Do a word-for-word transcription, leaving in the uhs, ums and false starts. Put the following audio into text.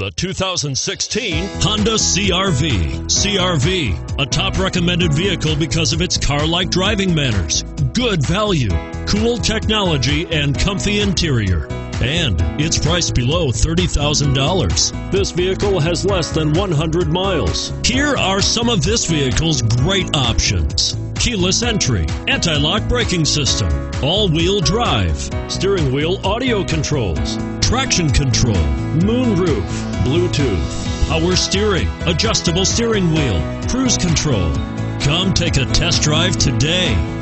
the two thousand sixteen Honda C R V. C R V, a top recommended vehicle because of its car-like driving manners, good value, cool technology, and comfy interior. And it's priced below thirty thousand dollars. This vehicle has less than one hundred miles. Here are some of this vehicle's great options: keyless entry, anti-lock braking system, all-wheel drive, steering wheel audio controls, traction control, moonroof, Bluetooth, power steering, adjustable steering wheel, cruise control. Come take a test drive today.